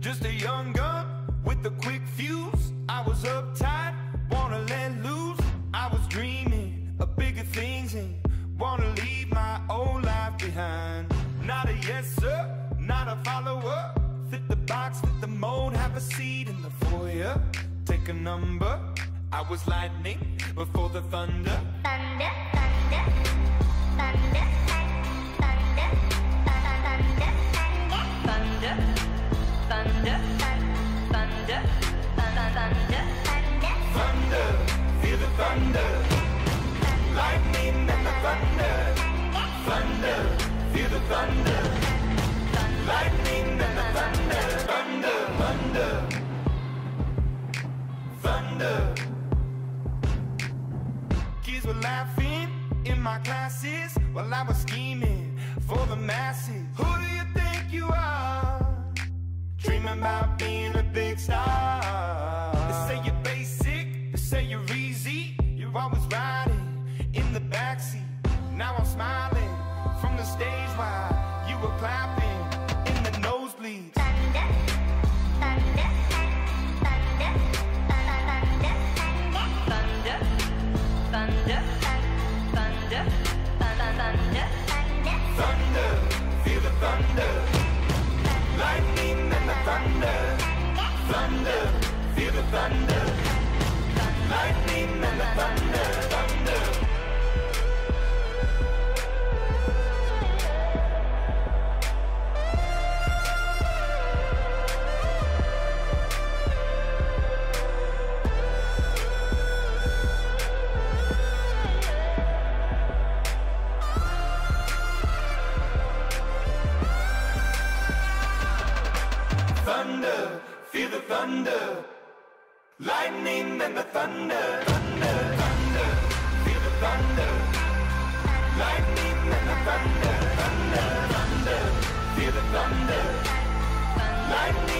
Just a young gun with a quick fuse. I was uptight, wanna let loose. I was dreaming of bigger things and wanna leave my old life behind. Not a yes sir, not a follower. Fit the box, fit the mold, have a seat in the foyer. Take a number. I was lightning before the thunder. Thunder, thunder, thunder, thunder, thunder, thunder, thunder, thunder, thunder, thunder. Feel the thunder, lightning and the thunder. Thunder, feel the thunder, lightning and the thunder. Thunder, thunder, thunder. Were laughing in my classes while I was scheming for the masses. Who do you think you are? Dreaming about being a big star. They say you're basic, they say you're easy. You're always riding in the backseat. Now I'm smiling from the stage while you were clapping in the nosebleeds. Thunder, thunder, thunder, thunder, thunder, thunder, thunder. Thunder, feel the thunder, lightning and the thunder. Thunder, feel the thunder, lightning and the thunder. Thunder. Thunder, feel the thunder, lightning and the thunder. Thunder, thunder, feel the thunder, lightning and the thunder. Thunder, thunder, feel the thunder, lightning.